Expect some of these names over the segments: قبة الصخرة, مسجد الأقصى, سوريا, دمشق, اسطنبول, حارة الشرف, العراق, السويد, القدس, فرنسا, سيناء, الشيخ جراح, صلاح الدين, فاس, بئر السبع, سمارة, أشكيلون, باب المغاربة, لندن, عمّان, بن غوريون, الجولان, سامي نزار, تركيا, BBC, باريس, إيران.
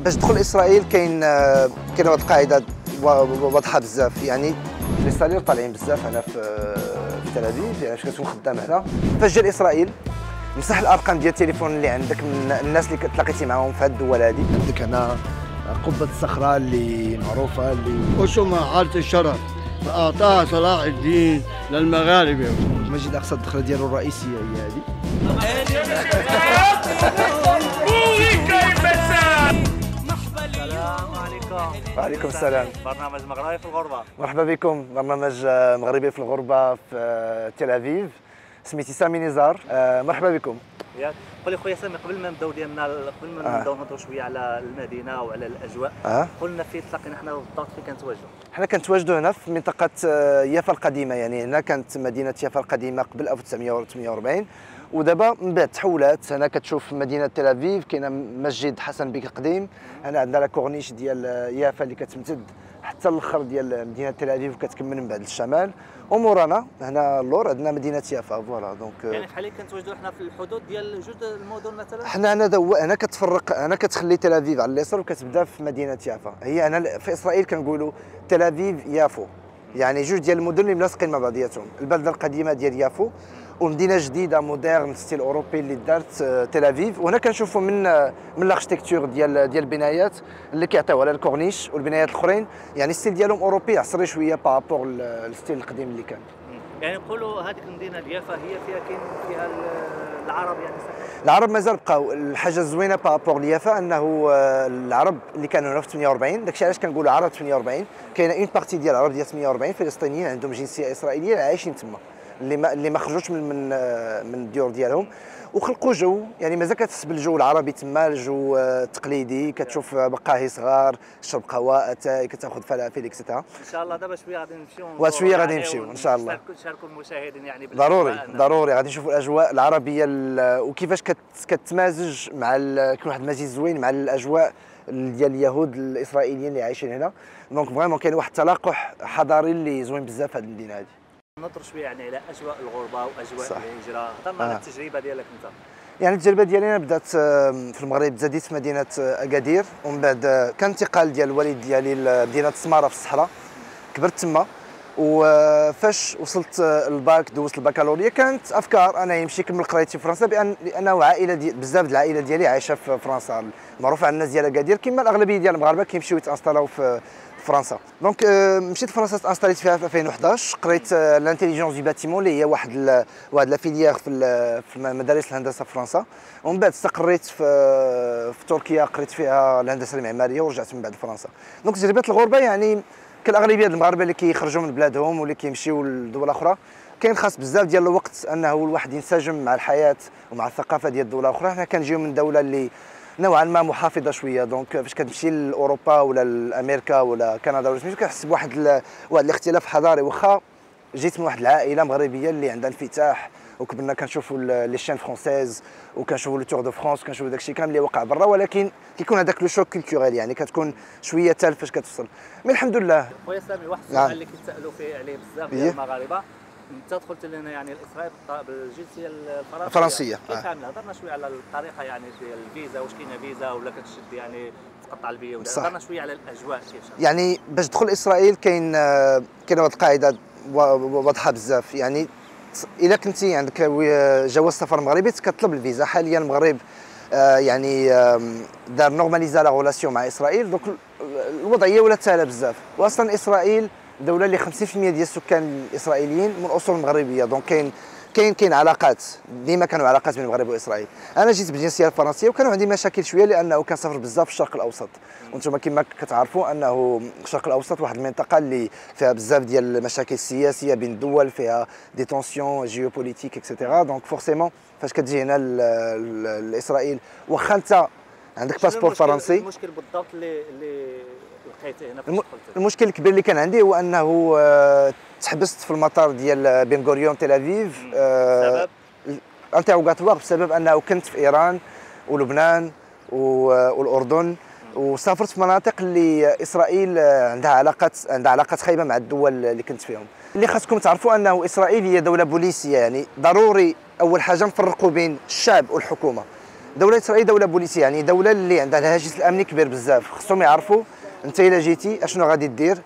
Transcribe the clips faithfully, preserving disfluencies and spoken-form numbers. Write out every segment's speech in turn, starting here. باش تدخل إسرائيل كاين كاين واحد القاعدة واضحة بزاف، يعني الإسرائيليين طالعين بزاف هنا في تل أبيب، يعني كنكون خدام هنا. فاش جا لإسرائيل مسح الأرقام ديال التليفون اللي عندك من الناس اللي تلاقيتي معاهم في هاد الدول هادي. عندك هنا قبة الصخرة اللي معروفة اللي اسمها حارة الشرف، أعطاها صلاح الدين للمغاربة. المسجد الأقصى الدخلة ديالو الرئيسية هي هادي. السلام عليكم. وعليكم السلام. برنامج مغربي في الغربة. مرحبا بكم، برنامج مغربي في الغربة في تل أبيب. سميتي سامي نزار، مرحبا بكم. ياك قول لي خويا سامي، قبل ما نبداو ديالنا قبل ما نبداو نهضروا شويه على المدينه وعلى الاجواء، قلنا فين تلاقينا حنا بالضبط، فين كنتواجدوا؟ حنا كنتواجدوا هنا في منطقه يافا القديمه، يعني هنا كانت مدينه يافا القديمه قبل ألف وتسعمائة وثمانية وأربعين، ودابا من بعد تحولات. هنا كتشوف مدينه تل ابيب، كاينه مسجد حسن بك القديم، هنا عندنا لا كورنيش ديال يافا اللي كتمتد حتى الاخر ديال مدينه تل ابيب وكتكمل من بعد للشمال، ومورانا هنا اللور عندنا مدينه يافا. فوالا دونك يعني حاليا كنتواجدوا حنا في الحدود ديال جوج المدن مثلا. حنا هنا دو... هنا كتفرق، هنا كتخلي تل ابيب على اليسار وكتبدا في مدينه يافا. هي هنا في اسرائيل كنقولوا تل ابيب يافو، يعني جوج ديال المدن اللي ملاصقين مع بعضياتهم، البلده القديمه ديال يافو ومدينه جديده موديرن ستيل اوروبي اللي دارت تل ابيب. وهنا كنشوفوا من من الاركتيكتور ديال ديال البنايات اللي كيعطيو على الكورنيش والبنايات الاخرين، يعني الستيل ديالهم اوروبي عصري شويه بارابور الستيل القديم اللي كان. يعني نقولوا هذيك المدينه يافا هي فيها كاين فيها العرب، يعني صحيح. العرب مازال بقاو. الحاجه الزوينه بارابور ليافا انه العرب اللي كانوا هنا في ثمانية وأربعين، داكشي علاش كنقولوا عرب ثمانية وأربعين، كاينه اون بارتي ديال العرب ديال ثمانية وأربعين فلسطينيين عندهم جنسيه اسرائيليه عايشين تما، اللي ما اللي ما خرجوش من من من الديور ديالهم، وخلقوا جو، يعني مازال كتحس بالجو العربي تما، الجو التقليدي، كتشوف مقاهي صغار، شرب قهوه، اتاي، كتاخذ فلافل اكسيتيرا. ان شاء الله دابا شويه غادي نمشيو وشويه غادي نمشيو ان شاء الله. نشاركوا المشاهدين يعني ضروري ضروري غادي نشوفوا الاجواء العربيه وكيفاش كتمازج مع ال... كاين واحد المزيج زوين مع الاجواء ديال اليهود الاسرائيليين اللي عايشين هنا، دونك فريمون كاين واحد التلاقح حضاري اللي زوين بزاف في هذه المدينه هذه. نهضروا شويه يعني على اجواء الغربه واجواء الهجره، هضرنا على التجربه ديالك انت. يعني التجربه ديالي انا بدات في المغرب، تزاديت في مدينه اكادير، ومن بعد كان انتقال ديال الوالد ديالي لمدينه سمارة في الصحراء، كبرت تما. وفاش وصلت الباك، دوزت البكالوريا، كانت افكار انا يمشي كمل قرايتي في فرنسا، بان لانه عائله دي بزاف ديال العائله ديالي عايشه في فرنسا، معروفه على الناس ديال اكادير كما الاغلبيه ديال المغاربه كيمشيو يتانستالاو في فرنسا. دونك مشيت لفرنسا، تانستاليت فيها في ألفين وأحد عشر، قريت الانتليجونس دو باتيمون اللي هي واحد ال... واحد لا فيليير في ال... في مدارس الهندسه في فرنسا، ومن بعد استقريت في في تركيا، قريت فيها الهندسه المعماريه، ورجعت من بعد لفرنسا. دونك تجربه الغربه يعني كالاغلبيه ديال المغاربه اللي كيخرجوا من بلادهم واللي كيمشيو لدول اخرى، كاين خاص بزاف ديال الوقت انه الواحد ينسجم مع الحياه ومع الثقافه ديال دول اخرى. حنا كنجيو من دوله اللي نوعا ما محافظه شويه، دونك فاش كتمشي لاوروبا ولا لامريكا ولا كندا ولا سميتو، كتحس بواحد ال... واحد الاختلاف حضاري. واخا جيت من واحد العائله مغربيه اللي عندها انفتاح، وكبرنا كنشوفوا لي شين فرونسيز وكنشوفوا لو تور دو فرانس، كنشوفوا داكشي كامل اللي وقع برا، ولكن كيكون هذاك لو شوك كولتوريل، يعني كتكون شويه تالف فاش كتوصل. مي الحمد لله. خويا سامي، واحد السؤال اللي كيتسالوا فيه عليه بزاف ديال المغاربه، انت دخلت لنا يعني لاسرائيل بالجنسيه الفرنسيه الفرنسيه كيف عامله؟ هضرنا شويه على الطريقه، يعني شويه الفيزا، واش كاينه فيزا ولا كتشد يعني تقطع البيه، ولا هضرنا شويه على الاجواء كيفاش؟ يعني باش تدخل اسرائيل كاين كاينه واحد القاعده واضحه بزاف، يعني الا كنتي عندك جواز سفر مغربي كتطلب الفيزا. حاليا المغرب يعني دار نورماليزا لا غولاسيون مع اسرائيل، دونك الوضعيه ولات سهله بزاف. واصلا اسرائيل دوله اللي خمسين بالمائة ديال السكان الاسرائيليين من اصول مغربيه، دونك كاين كاين كاين علاقات، ديما كانوا علاقات بين المغرب واسرائيل. انا جيت بالجنسيه الفرنسيه وكانوا عندي مشاكل شويه لانه كنسافر بزاف في الشرق الاوسط، وانتم كما كتعرفوا انه الشرق الاوسط واحد المنطقه اللي فيها بزاف ديال المشاكل السياسيه بين الدول، فيها دي تونسيون جيوبوليتيك اكسيتيرا، دونك فورسيمون فاش كتجي هنا لاسرائيل واخا انت عندك باسبور فرنسي. المشكل بالضبط اللي المشكل الكبير اللي كان عندي هو انه تحبست في المطار ديال بن غوريون تل ابيب بسبب انتيروغاتوار، بسبب انه كنت في ايران ولبنان والاردن، وسافرت في مناطق اللي اسرائيل عندها علاقات عندها علاقات خايبه مع الدول اللي كنت فيهم. اللي خاصكم تعرفوا انه اسرائيل هي دوله بوليسيه، يعني ضروري اول حاجه نفرقوا بين الشعب والحكومه. دوله اسرائيل دوله بوليسيه، يعني دوله اللي عندها الهاجس الامني كبير بزاف، خصهم يعرفوا انت الا جيتي اشنو غادي دير،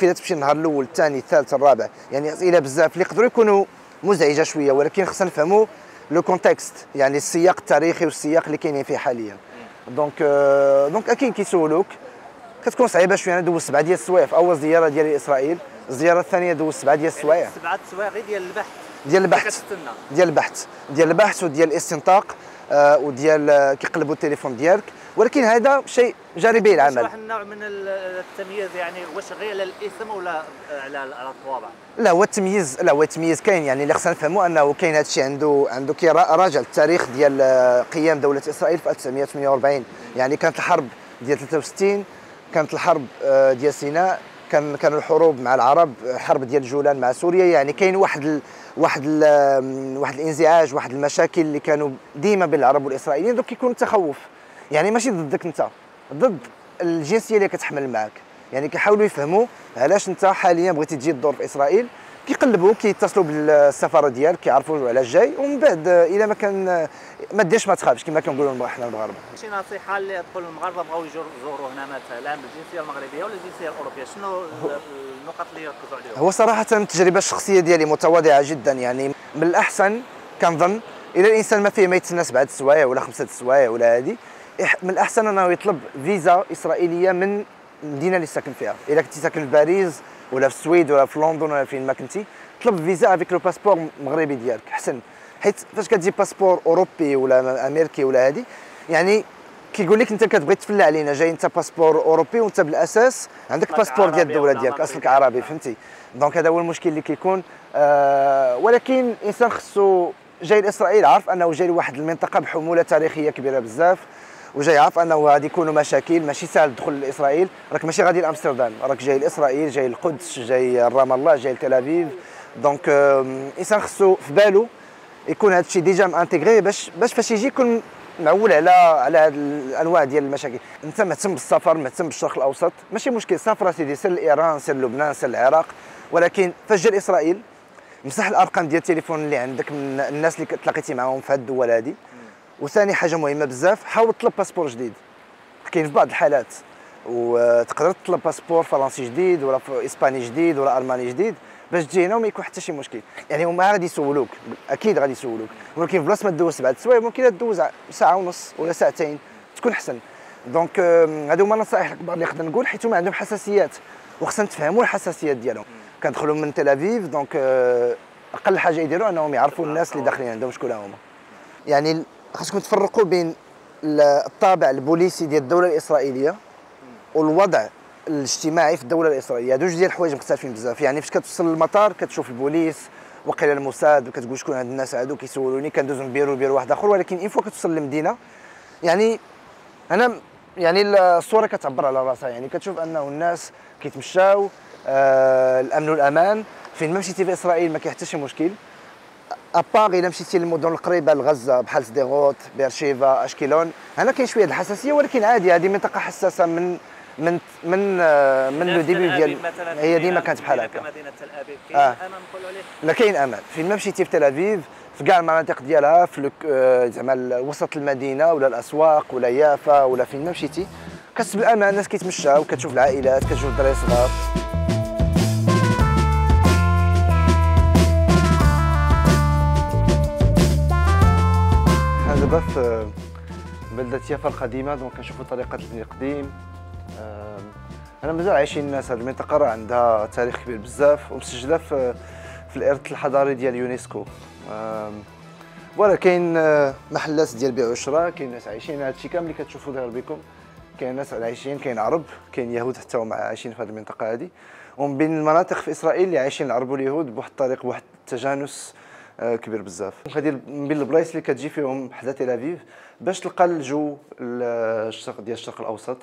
فين تمشي النهار الاول الثاني الثالث الرابع، يعني اسئله بزاف اللي يقدروا يكونوا مزعجه شويه، ولكن خصنا نفهموا لو كونتكست، يعني السياق التاريخي والسياق اللي كاينين فيه حاليا. دونك آه دونك اكيد كيسولوك كتكون صعيبه شويه. انا دوزت سبعه ديال السوايع في اول زياره ديالي لاسرائيل، الزياره الثانيه دوزت سبعه ديال السوايع، سبعه السوايع غير ديال البحث ديال البحث ديال البحث ديال البحث وديال الاستنطاق آه وديال كيقلبوا التليفون ديالك، ولكن هذا شيء جاري به العمل. واش واحد النوع من التمييز، يعني واش غير على الاسم ولا على على الطوابع؟ لا هو التمييز، لا هو التمييز كاين، يعني اللي خصنا نفهموا انه كاين هذا الشيء عنده عنده كي راجع للتاريخ ديال قيام دوله اسرائيل في ألف وتسعمائة وثمانية وأربعين، يعني كانت الحرب ديال ثلاثة وستين، كانت الحرب ديال سيناء، كان كانوا الحروب مع العرب، حرب ديال الجولان مع سوريا، يعني كاين واحد ال واحد ال واحد الانزعاج، واحد المشاكل اللي كانوا ديما بين العرب والاسرائيليين. دوك كيكون التخوف، يعني ماشي ضدك انت، ضد الجنسيه اللي كتحمل معاك، يعني كيحاولوا يفهموا علاش انت حاليا بغيتي تجي تدور في اسرائيل، كيقلبوك، كيتصلوا بالسفاره ديالك، كيعرفوا علاش جاي، ومن بعد الا ما كان ما ديرش ما تخافش كما كنقولوا حنا المغاربه. شي نصيحه اللي تقول المغاربه بغاو يزوروا هنا مثلا بالجنسيه المغربيه ولا الجنسيه الاوروبيه، شنو النقط اللي يركزوا عليهم؟ هو صراحه التجربه الشخصيه ديالي متواضعه جدا، يعني من الاحسن كنظن الى الانسان ما فيه ما يتسنى سبعه السوايع ولا خمسه السوايع ولا هذه، من الاحسن انه يطلب فيزا اسرائيليه من المدينه اللي ساكن فيها. الا كنتي ساكن في باريس ولا في السويد ولا في لندن ولا فين ما كنتي، طلب فيزا افيك لو باسبور مغربي ديالك احسن، حيت فاش كتجي باسبور اوروبي ولا امريكي ولا هادي، يعني كيقول لك انت كتبغي تفلى علينا، جاي انت باسبور اوروبي وانت بالاساس عندك باسبور ديال الدوله ديالك، اصلك عربي، فهمتي؟ دونك هذا هو المشكل اللي كيكون. آه ولكن الانسان خصو جاي لاسرائيل عارف انه جاي لواحد المنطقه بحموله تاريخيه كبيره بزاف، وجاي عارف انه غادي يكونوا مشاكل، ماشي سهل تدخل لاسرائيل، راك ماشي غادي لامستردام، راك جاي لاسرائيل، جاي للقدس، جاي لرام الله، جاي لتل ابيب. دونك الانسان خصو في بالو يكون هذا الشيء ديجا مانتيغري باش باش فاش يجي يكون معول على على هاد الانواع ديال المشاكل. انت مهتم بالسفر، مهتم بالشرق الاوسط، ماشي مشكل، سافر سيدي، سير لايران، سير لبنان، سير العراق، ولكن فاش جا لاسرائيل مسح الارقام ديال التليفون اللي عندك من الناس اللي تلاقيتي معاهم في هاد الدول هادي. وثاني حاجه مهمه بزاف، حاول تطلب باسبور جديد، كاين في بعض الحالات وتقدر تطلب باسبور فرنسي جديد ولا اسباني جديد ولا الماني جديد باش تجي هنا وما يكون حتى شي مشكل. يعني هما غادي يسولوك، اكيد غادي يسولوك، ولكن بلاص ما تدوز سبعه السوايع ممكن تدوز ساعه ونص ولا ساعتين تكون احسن. دونك هادو هما النصائح الكبار اللي نقدر نقول، حيت هما عندهم حساسيات وخصنا نتفهموا الحساسيات ديالهم. كندخلوا من تل ابيب، دونك اقل حاجه يديروا انهم يعرفوا الناس اللي داخلين عندهم شكون هما. يعني خاصكم تفرقوا بين الطابع البوليسي ديال الدوله الاسرائيليه والوضع الاجتماعي في الدوله الاسرائيليه، هادو جوج ديال الحوايج مختلفين بزاف. يعني فاش كتوصل للمطار كتشوف البوليس وقيلا الموساد وكتقول شكون هاد الناس هادو، كيسولوني، كندوز من بيرو لبيرو واحد اخر، ولكن اين فوا كتوصل للمدينه يعني انا يعني الصوره كتعبر على راسها، يعني كتشوف انه الناس كيتمشاو، آه الامن والامان، فين ما مشيتي في اسرائيل ما كاين حتى شي مشكل، اباغ الا مشيتي للمدن القريبه لغزه بحال سديغوت، بيرشيفا، اشكيلون، هنا كاين شويه الحساسيه، ولكن عادي، هذه منطقه حساسه من من من من لو ديبي ديال، هي ديما كانت بحال هكا. مدينه تل ابيب كاين آه. امان، نقولوا عليه لا كاين امان، فين ما مشيتي في تل ابيب في كاع المناطق ديالها، في زعما وسط المدينه ولا الاسواق ولا يافا ولا فين ما مشيتي كتحس بالامان، الناس كيتمشاو، كتشوف العائلات، كتشوف الدراري الصغار. في بلدة يافا القديمة، دونك كنشوفوا طريقة البني القديم. أنا مازال عايشين الناس، هذه المنطقة راه عندها تاريخ كبير بزاف ومسجلة في في الإرث الحضاري ديال اليونسكو، فوالا كاين محلات ديال بيع وشراء، كاين ناس عايشين، هادشي كامل اللي كتشوفوا داير بكم، كاين ناس عايشين، كاين عرب، كاين يهود حتى هما عايشين في هذه المنطقة هذه، ومن بين المناطق في إسرائيل اللي عايشين العرب واليهود بواحد الطريق، بواحد التجانس كبير بزاف. هذه من بين البلايص اللي كتجي فيهم حدا تل ابيب باش تلقى الجو الشرق ديال الشرق الاوسط،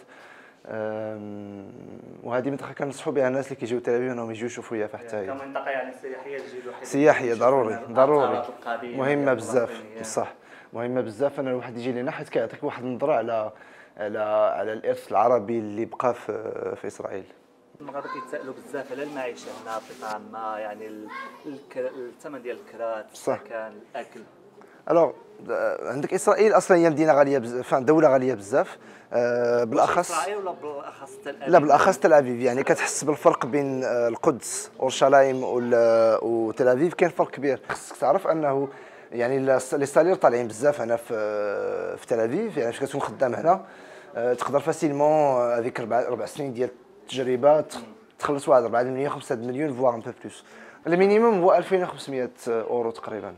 وهذه منطقه كنصحوا بها الناس اللي كيجيو تل ابيب انهم يجيو يشوفوا يافا حتى هي كمنطقه يعني سياحيه، تجي الواحد سياحيه ضروري ضروري مهمه بزاف، بصح مهمه بزاف ان الواحد يجي لهنا، حيت كيعطيك واحد النظره على على على الارث العربي اللي بقى في, في اسرائيل. المغاربه كيتسائلوا بزاف على المعيشه هنا بصفه عامه، يعني الثمن ديال الكرات، السكن، الاكل. الوغ عندك اسرائيل اصلا هي مدينه غاليه بزاف، دوله غاليه بزاف بالاخص. اسرائيل ولا بالاخص تل ابيب؟ لا بالاخص تل ابيب، يعني كتحس بالفرق بين القدس اورشلايم وتل ابيب، كاين فرق كبير. خصك تعرف انه يعني لي سالير طالعين بزاف هنا في في تل ابيب، يعني فاش كتكون خدام هنا تقدر فاسيلمون هذيك ربع ربع سنين ديال التجربه تخلص واحد أربعة مليون خمسة مليون فواغ ان بو بلوس. المينيموم هو ألفين وخمسمائة اورو تقريبا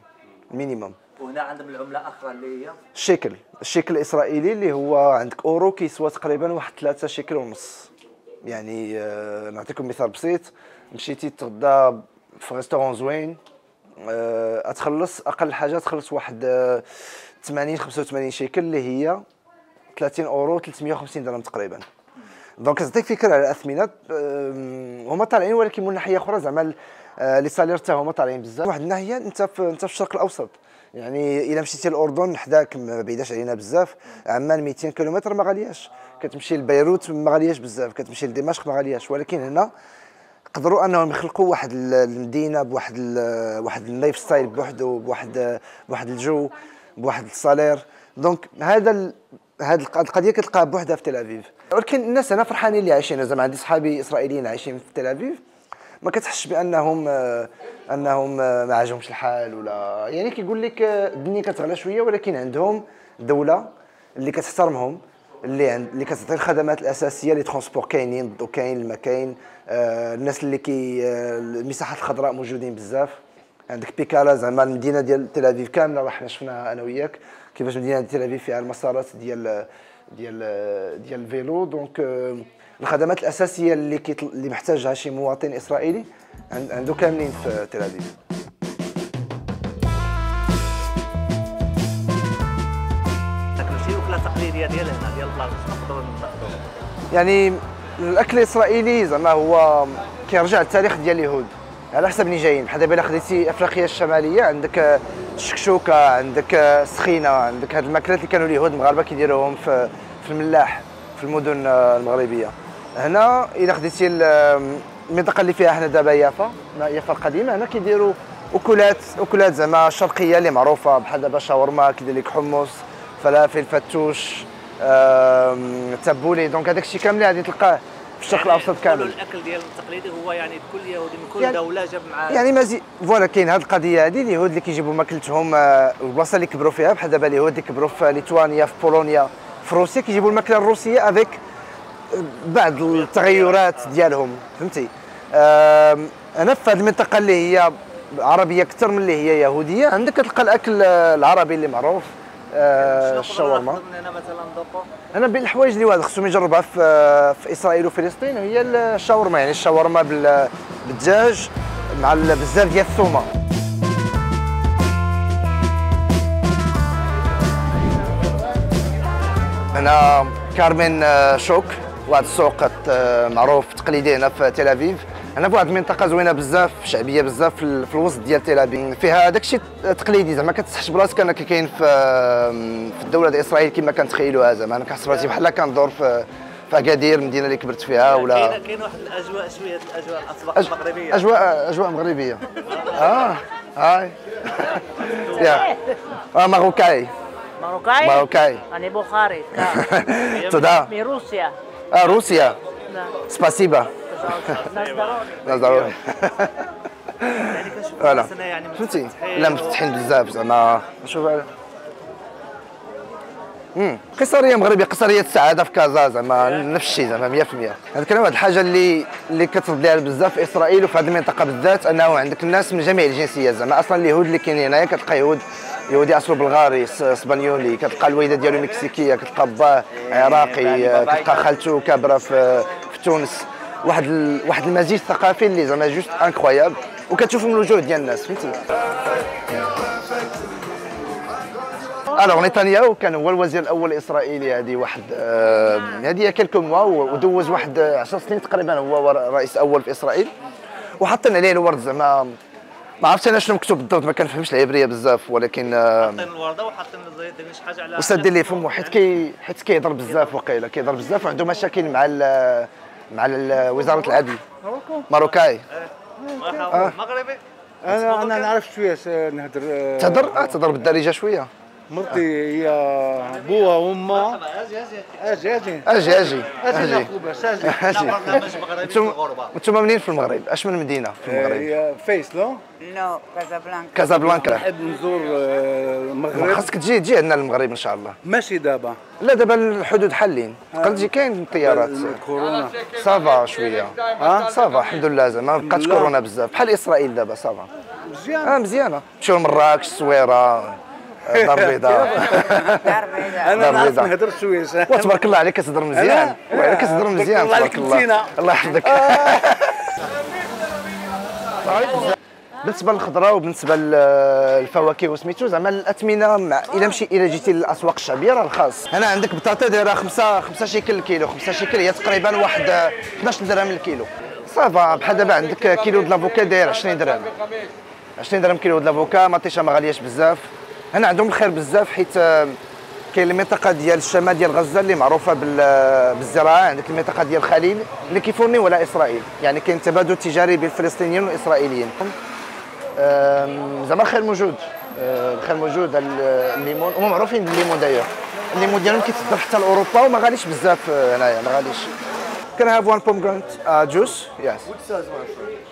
المينيموم. وهنا عندهم العمله اخرى اللي هي الشيكل، الشيكل الاسرائيلي اللي هو عندك اورو كيسوى تقريبا واحد ثلاثة شيكل ونص. يعني آه نعطيكم مثال بسيط، مشيتي تغدا في ريستورون زوين آه تخلص اقل حاجه تخلص واحد آه ثمانين خمسة وثمانين شيكل اللي هي ثلاثين اورو ثلاثمائة وخمسين درهم تقريبا. دونك تعطيك فكره على الاثمنه آه هما طالعين، ولكن من ناحيه اخرى زعما آه لي سالير تا هما طالعين بزاف. واحد الناحيه انت في انت في الشرق الاوسط، يعني الا مشيتي للاردن حداك ما بعيداش علينا بزاف، عمان مئتين كيلومتر ما غالياش، كتمشي لبيروت ما غالياش بزاف، كتمشي لدمشق ما غالياش. ولكن هنا قدروا انهم يخلقوا واحد المدينه بواحد واحد اللايف ستايل بوحدو، بواحد بواحد الجو، بواحد السالير. دونك هذا هذه القضيه كتلقاها بوحدها في تل ابيب، ولكن الناس هنا فرحانين اللي عايشين. زعما عندي صحابي اسرائيليين عايشين في تل ابيب ما كتحسش بانهم انهم ما عاجبهمش الحال، ولا يعني كيقول لك الدنيا كتغلى شويه، ولكن عندهم دوله اللي كتحترمهم، اللي عند اللي كتعطي الخدمات الاساسيه، لي ترونسبور كاينين، الضو كاين، الماء كاين، آه الناس اللي كي المساحات الخضراء موجودين بزاف. عندك بيكالا زعما المدينه ديال تل ابيب كامله راه حنا شفناها انا وياك كيفاش مدينه تل ابيب فيها المسارات ديال ديال ديال الفيلو. دونك آه الخدمات الاساسيه اللي كيت... اللي محتاجها شي مواطن اسرائيلي عنده كاملين في تل ابيب. شي وكله تقليديه ديال هنا ديال البلاصه نقدروا نقدروا يعني الاكل الاسرائيلي زعما هو كيرجع للتاريخ ديال اليهود على حسب اللي جايين. بحال دابا الا خديتي افريقيا الشماليه عندك الشكشوكه، عندك السخينه، عندك هاد الماكلات اللي كانوا اليهود المغاربه كيديروهم في في الملاح في المدن المغربيه. هنا الا خديتي المنطقه اللي فيها حنا دابا يافا، يافا القديمه، هنا كيديروا اكلات اكلات زعما شرقيه اللي معروفه، بحال دابا شاورما، كيدير لك حمص، فلافل، فتوش، تبولي. دونك هذاك الشيء كامل غادي تلقاه في الشرق يعني الاوسط كامل. الاكل ديال التقليدي هو يعني كل يهودي من كل يعني دوله جاب معاه يعني مزيد فوالا. كاين هذه القضيه هذه، اليهود اللي كيجيبوا ماكلتهم البلاصه اللي كبروا فيها، بحال دابا اليهود اللي كبروا في ليتوانيا، في بولونيا، في روسيا، كيجيبوا الماكله الروسيه افيك بعض التغيرات ديالهم، فهمتي. انا في هذه المنطقه اللي هي عربيه اكثر من اللي هي يهوديه عندك كتلقى الاكل العربي اللي معروف آه الشاورما. هنا مثلا دوكو انا بين الحوايج اللي واحد خصهم يجربها في في اسرائيل وفلسطين هي الشاورما، يعني الشاورما بالدجاج مع بزاف ديال الثومه. انا كارمن شوك، واحد السوق معروف تقليدي هنا في تل ابيب. انا في واحد المنطقه زوينه بزاف، شعبيه بزاف في الوسط ديال تل ابيب، فيها داكشي التقليدي زعما كتحسش براسك انك كاين في في الدوله ديال اسرائيل كما كنتخيلوها. زعما انا كنحس راسي بحال كندور في في اكادير، المدينه اللي كبرت فيها. ولا كاين كاين واحد الاجواء شويه الاجواء الاطباق المغربيه، اجواء اجواء مغربيه اه هاي يا اه ماروكاي ماروكاي ماروكاي انا بخاري تدا من روسيا اه روسيا سباسيبا نزار فوالا فهمتي. لا مفتحين بزاف زعما شوف امم قصريه مغربيه، قصريه السعاده في كازا زعما نفس الشيء زعما مئة في المئة. هذا كلام واحد الحاجه اللي اللي كترد ليها بزاف في اسرائيل وفي هذه المنطقه بالذات، انه عندك الناس من جميع الجنسيات. زعما اصلا اليهود اللي كاينين هنايا كتلقى يهود يهودي اصله بلغاري، اسبانيولي، كتلقى الوالده ديالو مكسيكيه، كتلقى باه عراقي، كتلقى خالته كابره في في تونس. واحد ال... واحد المزيج الثقافي اللي زعما جوست انكرويابل، وكتشوفوا من الوجوه ديال الناس فهمتي. الوغ نتنياهو كان هو الوزير الاول الاسرائيلي، هذه واحد هذه آه... كيلكو موا، ودوز واحد عشر سنين تقريبا هو رئيس اول في اسرائيل، وحاطين عليه الورد زعما ما عرفتش انا شنو مكتوب بالضبط، ما كنفهمش العبريه بزاف، ولكن حاطين الورده وحاطين شي حاجه على وسادين ليه فمو، حيت كي حيت كيهضر بزاف، وقيله كيهضر بزاف وعنده مشاكل مع ال... مع وزارة العدل. ماروكاي مغربي. انا انا نعرف شويه نهضر. تهضر اه تهضر بالدارجه شويه. مرتي هي ابوها وامها. اجي اجي اجي اجي اجي اجي. انتم منين في المغرب؟ اش من مدينه في المغرب؟ فاس لو؟ نو كازابلانكا. كازابلانكا نحب نزور المغرب. خاصك تجي تجي عندنا للمغرب ان شاء الله. ماشي دابا. لا دابا الحدود حالين، تقدر تجي كاين طيارات. كورونا صافا شويه، ها صافا الحمد لله زعما ما بقاتش كورونا بزاف بحال اسرائيل دابا صافا. مزيانه. اه مزيانه، تمشيو لمراكش الصويره. دار البيضاء دار البيضاء. انا نعرف نهضر شويه وتبارك الله عليك كتهضر مزيان، وعلى كتهضر مزيان تبارك الله. الله يحفظك. بالنسبه للخضره وبالنسبه للفواكه وسميتو زعما الاثمنه مع... الا مشي الا جيتي للاسواق الشعبيه راه رخاص. هنا عندك بطاطا دايره خمسة خمسة شيكل الكيلو، خمسة شيكل هي تقريبا واحد اثنا عشر درهم الكيلو صافا. بحال دابا عندك كيلو د لافوكا داير عشرين درهم، عشرين درهم كيلو د لافوكا. مطيشه ما غالياش بزاف، هنا عندهم الخير بزاف حيت كاين المنطقه ديال الشمال ديال غزه اللي معروفه بالزراعه، عندك المنطقه ديال الخليل اللي كيفوني ولا اسرائيل، يعني كاين تبادل تجاري بين الفلسطينيين والاسرائيليين زعما. الخير موجود، الخير موجود. الليمون هما معروفين بالليمون دايوغ، الليمون ديالهم كيتصدر حتى لاوروبا وما غاليش بزاف هنايا ما غاليش. كان هاف وان بومجرانت جوس يس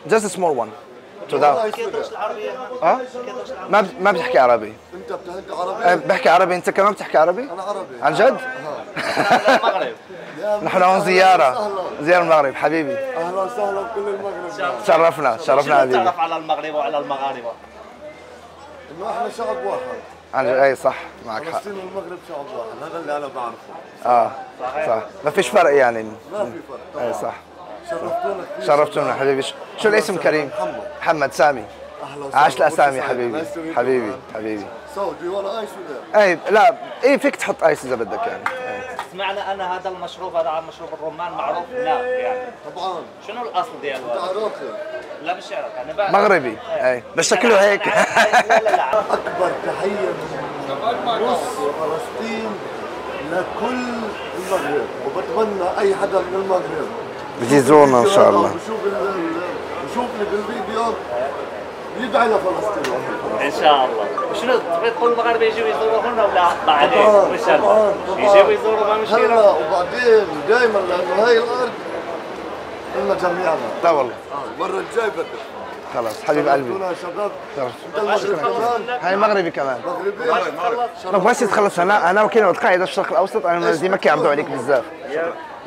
جاست ا سمول وان تو ذا. كيهضرش العربيه؟ اه ما ما بتحكي عربي. انت بتحكي عربي؟ بحكي عربي. انت كمان بتحكي عربي؟ انا عربي عن جد؟ المغرب نحن هون زيارة، زيارة المغرب حبيبي. أهلا وسهلا بكل المغرب. تشرفنا تشرفنا حبيبي. تعرف على المغرب وعلى المغاربة إنه إحنا شعب واحد. أي صح معك حق. فلسطين والمغرب شعب واحد، هذا اللي أنا بعرفه. آه صحيح صح، ما فيش فرق يعني. ما في فرق. أي صح. شرفتونا كثير. شرفتونا حبيبي. شو الاسم كريم؟ محمد. محمد سامي. أهلا وسهلا. عاش الأسامي حبيبي حبيبي حبيبي. سو دو يو ولا آيس ولا؟ أي لا إي فيك تحط آيس إذا بدك يعني. سمعنا أن هذا المشروب هذا مشروب الرمان معروف هنا يعني. طبعا. شنو الأصل ديالو؟ تاع عراقي. لا مش عراقي، أنا بقى مغربي. أي باش شكله هيك. لا لا لا. أكبر تحية نص فلسطين لكل المغرب، وبتمنى أي حدا من المغرب يجي يزورنا إن شاء الله. وشوف وشوفني بالفيديو يدعي لفلسطين ان شاء الله. شنو تبغي تقول المغاربه يجيو يزورونا ولا ما عليهم؟ مش يجيو يزوروا ما مشي هلا وبعدين دائما، لانه هاي الارض لنا جميعنا. لا والله المره الجايه بدك خلاص حبيب قلبي. شباب هاي مغربي كمان، مغربي ما بغاش تخلص. انا انا وكاين القاعده في الشرق الاوسط انا ديما كيعرضوا عليك بزاف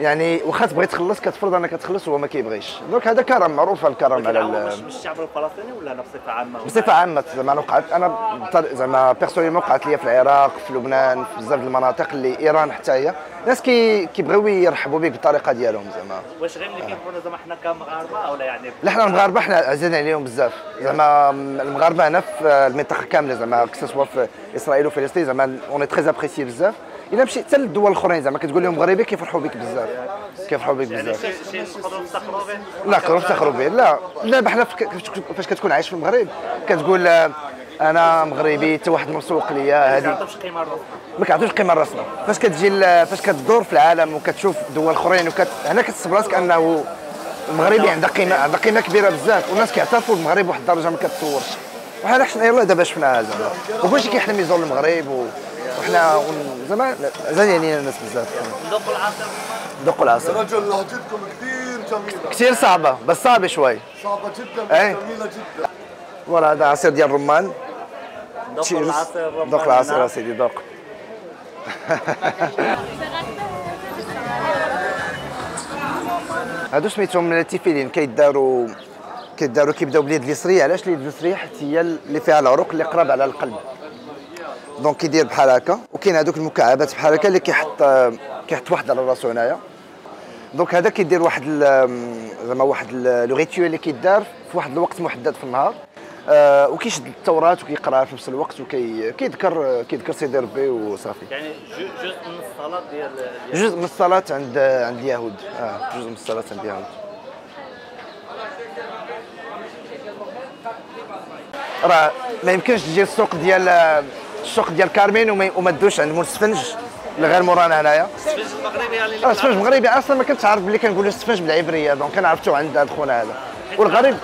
يعني، واخا تبغي تخلص كتفرض انك تخلص وهو ما كيبغيش، دونك هذا كرم، معروف الكرم على ال الشعب الفلسطيني ولا بصفه عامه؟ بصفه عامه زعما انا وقعت انا زعما بيرسونيل وقعت لي في العراق في لبنان في بزاف المناطق اللي ايران حتى هي، الناس كي كيبغيو يرحبوا بك بالطريقه ديالهم زعما. واش غير ملي كيعرفونا زعما حنا كمغاربه ولا يعني؟ لا حنا المغاربه حنا عزيزين عليهم بزاف زعما، المغاربه هنا في المنطقه كامله زعما كسوا في اسرائيل وفلسطين زعما اوني تري ابريسي بزاف. إلا مشيت حتى للدول الأخرين زعما كتقول لهم مغربي كيفرحوا بك بزاف، كيفرحوا بك بزاف. يعني شي نقدروا نفتخروا به؟ لا نقدروا نفتخروا به، لا لا بحال فاش كتكون عايش في المغرب كتقول أنا مغربي حتى واحد مسوق ليا هذه. ما كتعطوش قيمة لراسنا. ما كتعطوش قيمة لراسنا، فاش كتجي فاش كتدور في العالم وكتشوف دول أخرين وكت هنا كتحسب راسك أنه المغربي عنده قيمة، عنده قيمة كبيرة بزاف، والناس كيعترفوا بالمغرب واحد الدرجة ما كتصورش. وحنا حنا يلاه دابا شفناها زعما، وكلشي كيحلم يزور المغرب و وحنا زعما زين علينا الناس بزاف. ذوقوا العصير، ذوقوا العصير. يا رجل لهجتكم كثير جميلة. كثير صعبة، بس صعبة شوي. صعبة جدا، ايه؟ جميلة جدا. فوالا هذا عصير ديال الرمان. ذوقوا العصير الرمان. ذوق العصير أسيدي ذوق. هادو سميتهم التيفيلين كيداروا كيداروا كيبداو باليد اليسرية. علاش اليد اليسرية؟ حيت هي اللي فيها العروق اللي قراب على القلب. دونك كيدير بحال هكا، وكاين هذوك المكعبات بحال هكا اللي كيحط كيحط واحد على راسو هنايا. دونك هذا كيدير واحد زعما واحد لو ريتوال اللي كيدار في واحد الوقت محدد في النهار، آه وكيشد التوراة وكيقراها في نفس الوقت وكيذكر كيذكر سيدي ربي وصافي. يعني جزء من الصلاة ديال جزء من الصلاة عند عند اليهود، اه جزء من الصلاة عند اليهود. راه ما يمكنش تجي السوق ديال السوق ديال كارمين وما تدوش عند مول السفنج اللي غير مورانا هنايا. السفنج المغربي يعني اه السفنج المغربي اصلا ما كنتش عارف بلي كنقولوا السفنج بالعبريه، دونك انا عرفته عند هذا خونا هذا. والغريب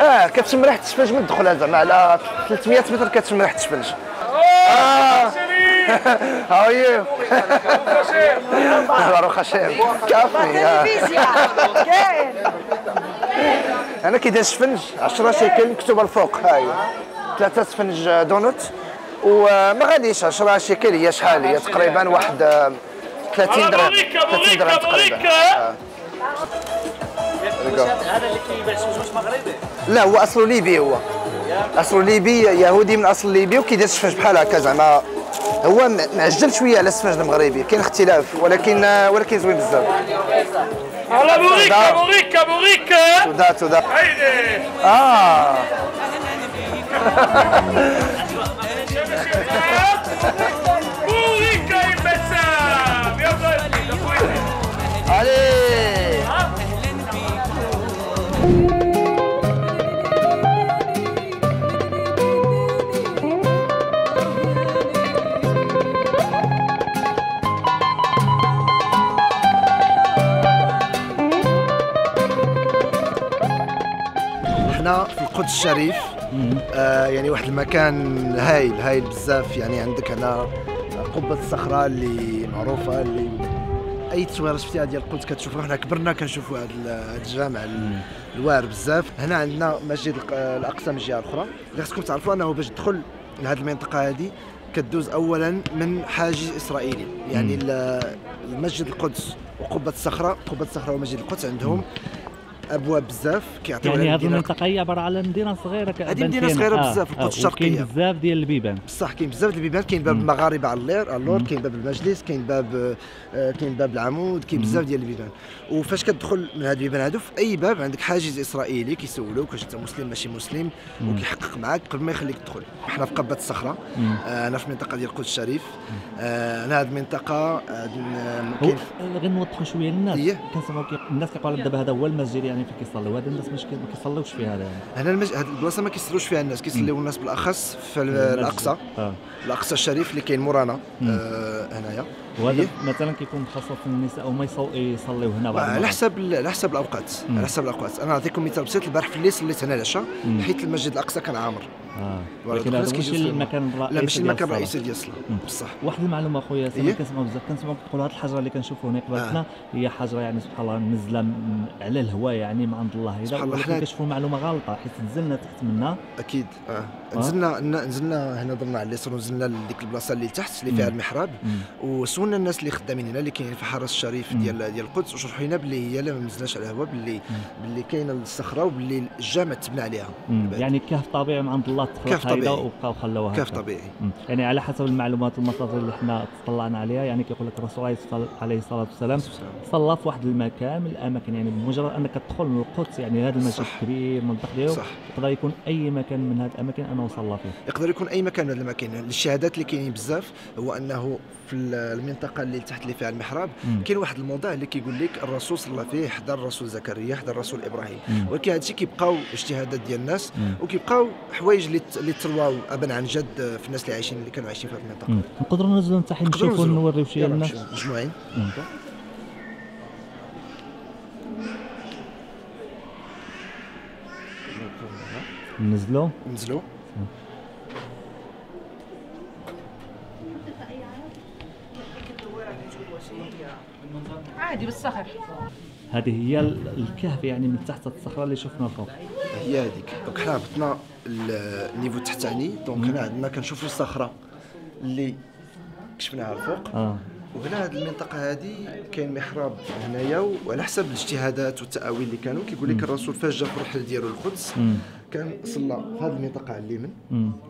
اه كتشم ريحه السفنج من الدخول هذا زعما على ثلاث مئة متر كتشم ريحه السفنج. How are you? Baruch Hashem. Coffee. أنا كيدير سفنج عشرة شيكل مكتوبة الفوق هاي ثلاثة سفنج دونت وما غاديش عشرة شيكل هي شحال هي تقريبا واحد ثلاثين درهم ثلاثين درهم تقريبا. هذا اللي كيبيع سفنج مغربي؟ لا هو أصله ليبي هو أصله ليبي يهودي من أصل ليبي وكيدير سفنج بحال هكا زعما هو معجل شويه على السفنج المغربي كاين اختلاف ولكن ولكن زوين بزاف. على بوريكا بوريكا بوريكا تودا تودا هايدي اه بوريكا يبسام يلا علي اهلا بيكم. هنا في القدس الشريف آه يعني واحد المكان هايل هايل بزاف يعني عندك هنا قبة الصخرة اللي معروفة اللي أي تصويرة شفتيها ديال القدس كتشوفوها. حنا كبرنا كنشوفوا هذا الجامع الواعر بزاف. هنا عندنا مسجد الأقصى من الجهة الأخرى اللي خصكم تعرفوا أنه باش تدخل لهذه المنطقة هذه كدوز أولا من حاجز إسرائيلي يعني المسجد القدس وقبة الصخرة قبة الصخرة ومسجد القدس عندهم ابواب بزاف كيعطيو يعني هذه المنطقه هي عباره على مدينه صغيره هذه مدينه صغيره بزاف في القدس الشرقيه كاين بزاف ديال البيبان بصح كاين بزاف ديال البيبان كاين باب المغاربه على اللير اللور كاين باب المجلس كاين باب كاين باب العمود كاين بزاف ديال البيبان. وفاش كتدخل من هاد البيبان هادو في اي باب عندك حاجز اسرائيلي كيسولوك واش انت مسلم ماشي مسلم وكيحقق معاك قبل ما يخليك تدخل. حنا في قبه الصخره هنا آه في المنطقه ديال القدس الشريف هنا آه هاد المنطقه كاين غير نوضحوا شويه للناس كنسمعوا الناس كيقولوا دابا هذا هو المسجد يعني فين كيصليو هذا الناس مش كيصليوش فيها هذا هنا المسجد هاد البلاصه ما كيصليوش فيها الناس كيصليو الناس بالاخص في الاقصى آه. الاقصى الشريف اللي كاين مورانا آه هنايا وهذا مثلا كيكون خاصه النساء وما يصليو هنا على حسب على حسب الاوقات على حسب الاوقات. انا نعطيكم مثال بسيط. البارح في الليل صليت هنا العشاء حيت المسجد الاقصى كان عامر اه ولكن هذا ماشي المكان الرئيسي. لا ماشي المكان الرئيسي ديال الصلاه بصح. واحد المعلومه خويا سامي كنسمعوا بزاف كنسمعوا كتقولوا هذه الحجره اللي كنشوفوا هنا قبالتنا هي حجره يعني سبحان الله منزله على الهواء يعني من عند الله اذا ولكن كنشوفوا معلومه غلطه حيت نزلنا تحت منها اكيد اه نزلنا نزلنا هنا ضربنا على اليسر ونزلنا لديك البلاصه اللي تحت اللي فيها المحراب وسولنا الناس اللي خدامين هنا اللي كاينين في حاره الشريف ديال ديال القدس وشرحوا لنا باللي هي لا ما منزلناش على الهواء باللي باللي كاينه الصخره وباللي الجامع تبنى عليها يعني كهف طبيعي من عند الله كهف طبيعي وبقاو خلوها كهف طبيعي يعني على حسب المعلومات والمصادر اللي حنا اطلعنا عليها يعني كيقول لك الرسول عليه الصلاه والسلام صلى في واحد المكان من الاماكن يعني بمجرد انك تدخل للقدس يعني هذا المسجد الكبير منطقه ديالو يقدر يكون اي مكان من هذه الاماكن انه صلى فيه يقدر يكون اي مكان من هذه الاماكن. الشهادات اللي كاينين بزاف هو انه في المنطقه اللي تحت اللي فيها المحراب كاين واحد الموضع اللي كيقول لك الرسول صلى فيه حدا الرسول زكريا حدا الرسول ابراهيم ولكن هذا الشيء كيبقاو اجتهادات ديال الناس وكيبقاو حوايج اللي ترواو ابا عن جد في الناس اللي عايشين اللي كانوا عايشين في هذه المنطقه. نقدروا ننزلوا حتى حين نشوفوا نوريو شي للناس مجموعين. ننزلوا ننزلوا عادي بالصخر. هذه هي الكهف يعني من تحت الصخره اللي شفنا فوق هي هذيك. دونك حنا هبطنا النيفو التحتاني دونك هنا عندنا كنشوفوا الصخره اللي كشفناها الفوق آه. وهنا هذه المنطقه هذه كاين محراب هنايا وعلى حسب الاجتهادات والتأويل اللي كانوا كيقول لك الرسول فاش جا في الرحله ديالو للقدس كان صلى في هذه المنطقه على اليمين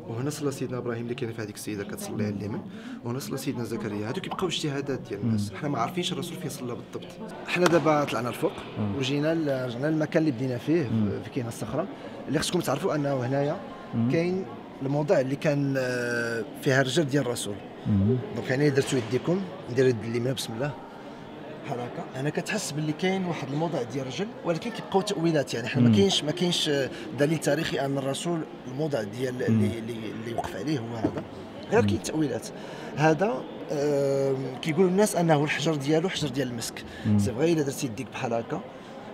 وهنا صلى سيدنا ابراهيم اللي كاين في هذيك السيده كتصلي على اليمين وهنا صلى سيدنا زكريا. هادو كيبقاو اجتهادات ديال الناس حنا ما عارفينش الرسول فين صلى بالضبط. حنا دابا طلعنا الفوق وجينا رجعنا للمكان اللي بدينا فيه في كاين الصخره اللي خصكم تعرفوا انه هنايا كاين الموضع اللي كان فيها الرجل ديال الرسول دونك يعني درتو يديكم ندير يد اليمين بسم الله بحال هكا. هنا كتحس باللي كاين واحد الموضع ديال الرجل ولكن كيبقاو تاويلات يعني حنا ما كاينش ما كاينش دليل تاريخي ان الرسول الموضع ديال اللي اللي وقف عليه هو هذا غير كاين تاويلات. هذا كيقولوا الناس انه الحجر ديالو حجر ديال المسك سي فغي الا درتي يديك بحال هكا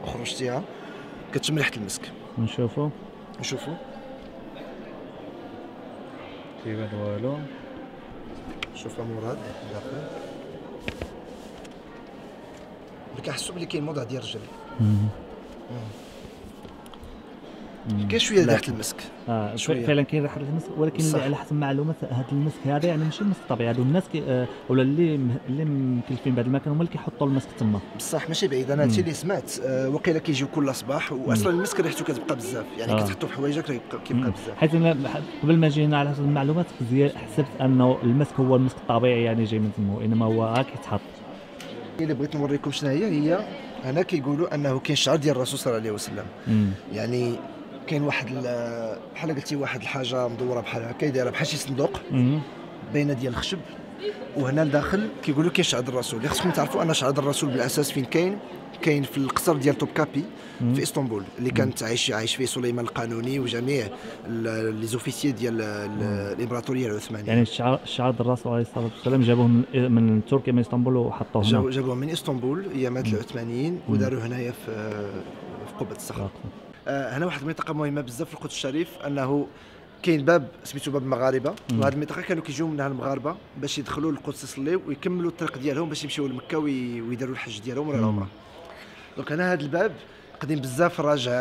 وخرجتيها كتشم ريحه المسك. نشوفوا نشوفوا كيبان والو شوف المورد داخل كنحسوا بلي كاين موضع ديال الرجل. كاين شويه ريحه المسك. اه فعلا كاين ريحه المسك، ولكن على حسب معلومات هذا المسك هذا يعني ماشي المسك الطبيعي، هذو الناس ولا اللي اللي مكلفين بهذا المكان هما اللي كيحطوا المسك تما. بصح ماشي بعيد، انا حتى اللي سمعت آه وقيلا كيجيو كل صباح، واصلا المسك ريحته كتبقى بزاف، يعني آه. كتحطو في حوايجك كيبقى بزاف. حيت انا قبل ما جينا على حسب المعلومات حسبت انه المسك هو المسك الطبيعي يعني جاي من تما، انما هو هاك كيتحط. اللي بغيت نوريكم شنو هي هي هنا كيقولوا انه كاين شعر ديال الرسول صلى الله عليه وسلم. مم. يعني كاين واحد بحال قلتي واحد الحاجه مدوره بحال هكا دايره بحال شي صندوق باينه ديال الخشب، وهنا لداخل كيقولوا كاين شعر الرسول اللي خصكم تعرفوا ان شعر الرسول بالاساس فين كاين؟ كاين في القصر ديال طوب كابي في اسطنبول اللي كانت عايش عايش فيه سليمان القانوني وجميع لي زوفيسيي ديال الامبراطوريه العثمانيه. يعني الشعر الشعر الرسول عليه الصلاه والسلام جابوه من من تركيا من اسطنبول وحطوه هنا، جابوه من اسطنبول ايامات العثمانيين وداروه هنايا في في قبه الصخره. هنا واحد المنطقه مهمه بزاف في القدس الشريف، انه كاين باب سميتو باب المغاربه، وهذه المنطقه كانوا كيجيو منها المغاربه باش يدخلوا للقدس يصليوا ويكملوا الطريق ديالهم باش يمشيو لمكه ويديروا الحج ديالهم ولا العمره. دونك هنا هذا الباب قديم بزاف، راجع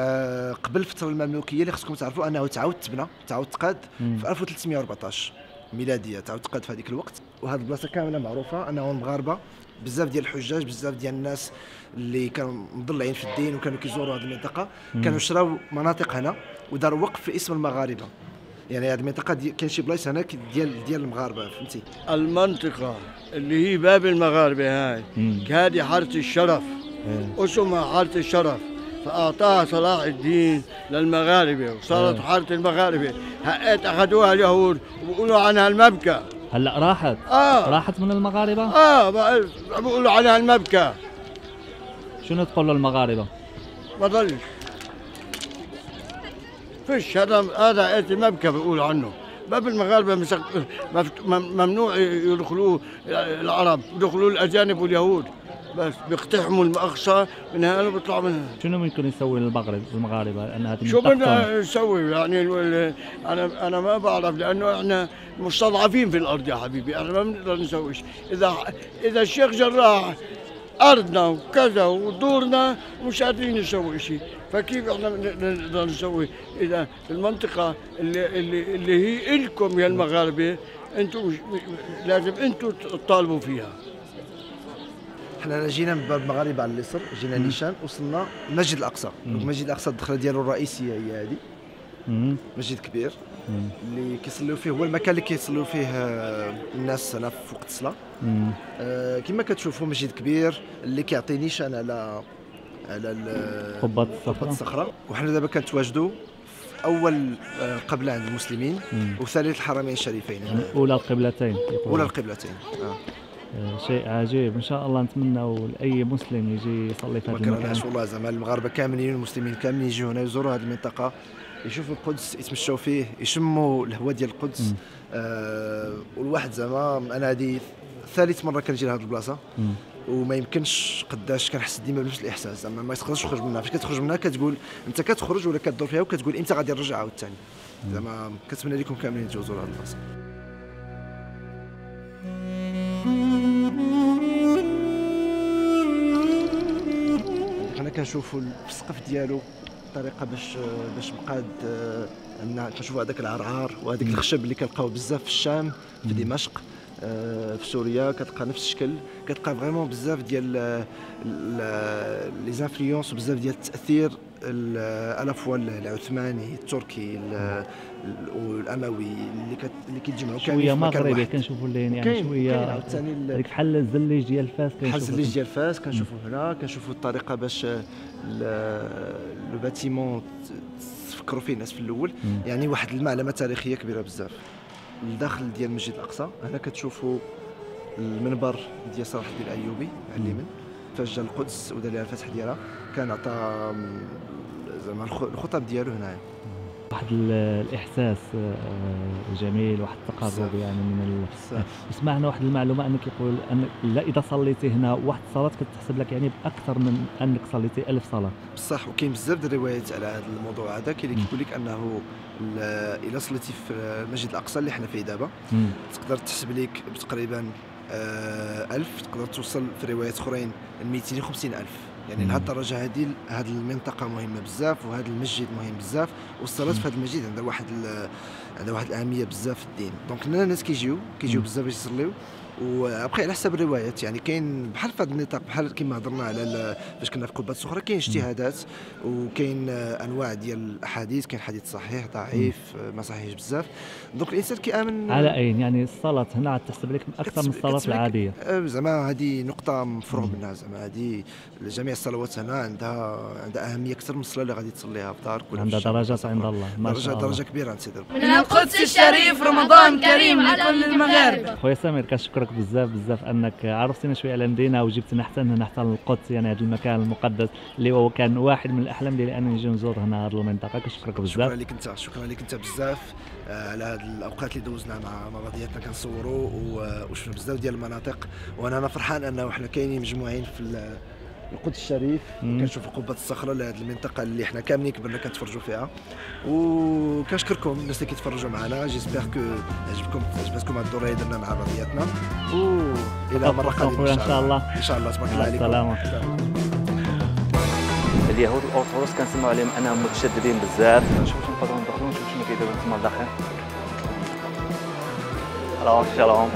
قبل الفتره المملوكيه اللي خصكم تعرفوا انه تعاود تبنى تعاود تقاد في ألف وثلاثمائة وأربعة عشر ميلاديه، تعاود تقاد في هذيك الوقت. وهذه البلاصه كامله معروفه انهم المغاربه بزاف ديال الحجاج بزاف ديال الناس اللي كانوا مضلعين في الدين وكانوا كيزوروا هذه المنطقه كانوا شراو مناطق هنا وداروا وقف في اسم المغاربه. يعني هذه المنطقه كاين شي بلايص هناك ديال ديال المغاربه فهمتي. المنطقه اللي هي باب المغاربه هاي هذه حاره الشرف، اسمها حاره الشرف فاعطاها صلاح الدين للمغاربه وصارت حاره المغاربه. هايت اخذوها اليهود وبيقولوا عنها المبكى. هلا راحت آه. راحت من المغاربه اه بيقولوا عنها المبكى. شنو تقولوا المغاربه؟ ما ضلش فيش هذا هذا المبكى بيقولوا عنه. باب المغاربه مسك... ممنوع يدخلوه العرب، يدخلوه الاجانب واليهود بس، بيقتحموا الاقصى من هنا وبيطلعوا من هنا. شنو ممكن يسوي المغرب المغاربه لانها شو بدنا نسوي يعني ال... انا انا ما بعرف لانه احنا مستضعفين في الارض يا حبيبي، احنا ما بنقدر نسوي شيء. اذا اذا الشيخ جراح ارضنا وكذا ودورنا مش قادرين نسوي شيء، فكيف احنا نقدر نسوي؟ اذا المنطقه اللي اللي, اللي هي الكم يا المغاربه انتم لازم انتم تطالبوا فيها. حنا جينا من باب المغاربه على اليسر، جينا نيشان وصلنا المسجد الاقصى. المسجد الاقصى الدخله ديالو الرئيسيه هي هذه، مسجد كبير مم. اللي كيصليو فيه، هو المكان اللي كيصليو فيه الناس هنا في وقت الصلاه. آه كما كتشوفوا مسجد كبير اللي كيعطي نيشان على على قبه الصخره. وحنا دابا كنتواجدوا اول قبله عند المسلمين وثالث الحرمين الشريفين، يعني اولى القبلتين اولى القبلتين آه. شيء عجيب. ان شاء الله نتمناو لاي مسلم يجي يصلي في هذا المكان. ما كرهناش والله، زعما المغاربه كاملين والمسلمين كاملين يجيو هنا يزوروا هذه المنطقه، يشوفوا القدس، يتمشوا فيه، يشموا الهواء ديال القدس. آه والواحد زعما انا هذه ثالث مره كنجي لهذه البلاصه وما يمكنش قداش كنحس ديما بنفس الاحساس، زعما ما تقدرش تخرج منها. فاش كتخرج منها كتقول انت كتخرج ولا كتدور فيها وكتقول امتى غادي نرجع عاوتاني. زعما كنتمنى لكم كاملين تجوا زوروا هذه البلاصه. حنا كنشوفوا السقف ديالو الطريقه باش باش بقى عندنا، كنشوفوا هذاك العرعار وهذاك الخشب اللي كنلقاو بزاف في الشام في دمشق في سوريا، كتلقى نفس الشكل، كتلقى فريمون بزاف ديال لي زانفلونس وبزاف ديال التاثير الافوا العثماني التركي والاموي اللي كت... اللي كيتجمعوا كاملين شويه مغربي. كنشوفوا يعني شويه عاوتاني هذيك بحال الزليج ديال فاس، كنشوفوا بحال الزليج ديال فاس كنشوفوا هنا، كنشوفوا الطريقه باش لو باتيمون تفكروا فيه الناس في الاول، يعني واحد المعلمه تاريخيه كبيره بزاف. الداخل ديال المسجد الاقصى هنا كتشوفوا المنبر ديال صلاح الدين الايوبي على اليمين، فاش جا القدس ودار لها الفتح ديالها كان عطا زعما الخطب ديالو هنايا. واحد الاحساس جميل، واحد التقرب يعني من ال... سمعنا واحد المعلومه انك يقول ان لا اذا صليتي هنا واحد الصلاه كتحسب لك يعني باكثر من انك صليتي ألف صلاه. بصح وكاين بزاف ديال الروايات على هذا الموضوع هذا، كاين اللي كيقول لك انه الا صليتي في المسجد الاقصى اللي حنا فيه دابا تقدر تحسب لك تقريبا ألف، تقدر توصل في روايات اخرين مئتين وخمسين ألف. يعني لهاد الدرجه هذه هذه المنطقه مهمه بزاف، وهذا المسجد مهم بزاف، والصلاه في هذا المسجد عندها واحد عندها واحد الاهميه بزاف في الدين. دونك الناس كيجيو كيجيو بزاف باش يصليو، وابقى على حسب الروايات. يعني كاين بحال في هذا النطاق بحال كما هضرنا على فاش كنا في قبة الصخرة، كاين اجتهادات وكاين انواع ديال الاحاديث، كاين حديث صحيح ضعيف ما صحيحش بزاف. دونك الانسان كيامن على اين يعني الصلاه هنا تحسب لك اكثر من الصلاه العاديه. زعما هذه نقطه مفروغ منها، زعما هذه جميع الصلوات هنا عندها عندها اهميه اكثر من الصلاه اللي غادي تصليها في دارك، عندها درجات عند الله ما شاء الله، درجه كبيره. نسيدي من القدس الشريف رمضان كريم لكل المغاربه. خويا سمير كنشكرك بزاف بزاف انك عرفتينا شويه على المدينه وجبتنا حتى هنا حتى للقدس، يعني هذا المكان المقدس اللي هو كان واحد من الاحلام ديالي انني نجي نزور هنا هذه المنطقه. كنشكرك بزاف. شكرا لك انت، شكرا لك انت بزاف على هذه الاوقات اللي دوزنا مع مع بعضياتنا كنصوروا وشفنا بزاف ديال المناطق، وانا انا فرحان انه حنا كاينين مجموعين في القدس الشريف كنشوفوا قبة الصخرة لهذه المنطقة اللي حنا كاملين كبرنا كنتفرجوا فيها. وكنشكركم الناس اللي كيتفرجوا معنا، جيسبيغ كو عجبكم عجبتكم هذه الدورة اللي درنا مع بعضياتنا، وإلى مرة قادمة إن شاء الله. إن شاء الله تبارك الله عليكم. السلامة. اليهود الأرثوذكس كنسمعوا عليهم أنهم متشددين بزاف، نشوفوا شنو نقدروا ندخلوا ونشوفوا شنو كيديروا تما لداخل. الله يرحمهم.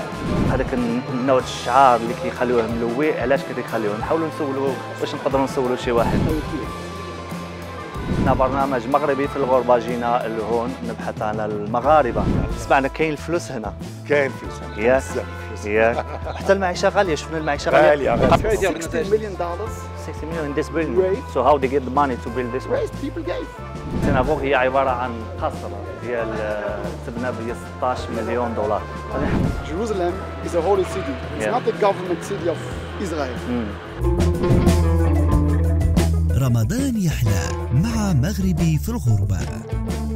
هذاك النوع الشعار اللي كيخليوه ملوي، علاش كيخليوه؟ نحاولوا نسولوه واش نقدروا نسولوا شي واحد. حنا برنامج مغربي في الغربه جينا لهون نبحث على المغاربه، سمعنا كاين الفلوس هنا، كاين فلوس هنا ياك ياك حتى المعيشه غاليه، شفنا المعيشه غاليه ستين مليون دولار ستين مليون this building. So how they get the money to build this place? People guys. سينابوغ هي عباره عن قصر ديال تبنى ب ستة عشر مليون دولار. Jerusalem is a holy city. It's not the government city of Israel. رمضان يحلى مع مغربي في الغربة.